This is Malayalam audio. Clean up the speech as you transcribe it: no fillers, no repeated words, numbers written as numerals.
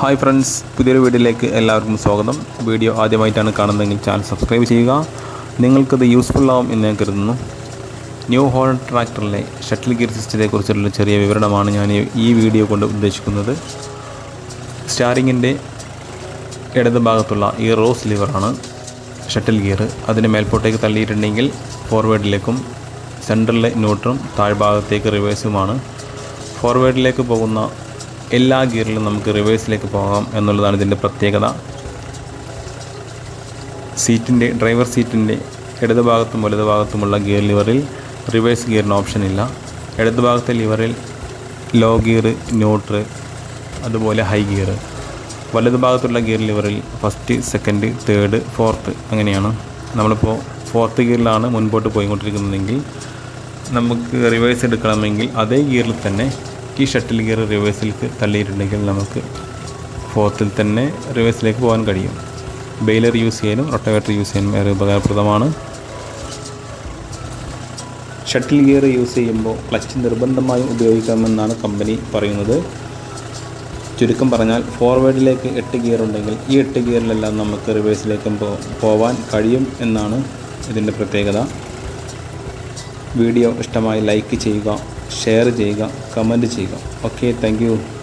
ഹായ് ഫ്രണ്ട്സ്, പുതിയൊരു വീഡിയോയിലേക്ക് എല്ലാവർക്കും സ്വാഗതം. വീഡിയോ ആദ്യമായിട്ടാണ് കാണുന്നതെങ്കിൽ ചാനൽ സബ്സ്ക്രൈബ് ചെയ്യുക. നിങ്ങൾക്കത് യൂസ്ഫുള്ളാവും എന്ന് ഞാൻ കരുതുന്നു. ന്യൂ ഹോൾഡ് ട്രാക്ടറിലെ ഷട്ടിൽ ഗിയർ സിസ്റ്റത്തെക്കുറിച്ചുള്ള ചെറിയ വിവരണമാണ് ഞാൻ ഈ വീഡിയോ കൊണ്ട് ഉദ്ദേശിക്കുന്നത്. സ്റ്റാറിങ്ങിൻ്റെ ഇടത് ഭാഗത്തുള്ള ഈ റോസ് ലിവറാണ് ഷട്ടിൽ ഗിയർ. അതിന് മേൽപോട്ടേക്ക് തള്ളിയിട്ടുണ്ടെങ്കിൽ ഫോർവേഡിലേക്കും സെൻറ്ററിലെ ന്യൂട്രലും താഴ്ഭാഗത്തേക്ക് റിവേഴ്സുമാണ്. ഫോർവേഡിലേക്ക് പോകുന്ന എല്ലാ ഗിയറിലും നമുക്ക് റിവേഴ്സിലേക്ക് പോകാം എന്നുള്ളതാണ് ഇതിൻ്റെ പ്രത്യേകത. സീറ്റിൻ്റെ ഡ്രൈവർ സീറ്റിൻ്റെ ഇടത് ഭാഗത്തും വലത് ഭാഗത്തുമുള്ള ഗിയർ ലിവറിൽ റിവേഴ്സ് ഗിയറിന് ഓപ്ഷൻ ഇല്ല. ഇടത് ഭാഗത്തെ ലിവറിൽ ലോ ഗിയർ, ന്യൂട്രൽ, അതുപോലെ ഹൈ ഗിയർ. വലത് ഭാഗത്തുള്ള ഗിയർ ലിവറിൽ ഫസ്റ്റ്, സെക്കൻഡ്, തേർഡ്, ഫോർത്ത് അങ്ങനെയാണ്. നമ്മളിപ്പോൾ ഫോർത്ത് ഗിയറിലാണ് മുൻപോട്ട് പോയിക്കൊണ്ടിരിക്കുന്നതെങ്കിൽ നമുക്ക് റിവേഴ്സ് എടുക്കണമെങ്കിൽ അതേ ഗിയറിൽ തന്നെ ഈ ഷട്ടിൽ ഗിയർ റിവേഴ്സിലേക്ക് തള്ളിയിട്ടുണ്ടെങ്കിൽ നമുക്ക് ഫോർത്തിൽ തന്നെ റിവേഴ്സിലേക്ക് പോകാൻ കഴിയും. ബെയിലർ യൂസ് ചെയ്യാനും റൊട്ടവേറ്റർ യൂസ് ചെയ്യാനും ഏറെ ഉപകാരപ്രദമാണ്. ഷട്ടിൽ ഗിയർ യൂസ് ചെയ്യുമ്പോൾ ക്ലച്ച് നിർബന്ധമായും ഉപയോഗിക്കാമെന്നാണ് കമ്പനി പറയുന്നത്. ചുരുക്കം പറഞ്ഞാൽ ഫോർവേഡിലേക്ക് 8 ഗിയർ ഉണ്ടെങ്കിൽ ഈ 8 ഗിയറിലെല്ലാം നമുക്ക് റിവേഴ്സിലേക്കും പോവാൻ കഴിയും എന്നാണ് ഇതിൻ്റെ പ്രത്യേകത. വീഡിയോ ഇഷ്ടമായി ലൈക്ക് ചെയ്യുക, ഷെയർ ചെയ്യുക, കമൻറ്റ് ചെയ്യുക. Okay, thank U.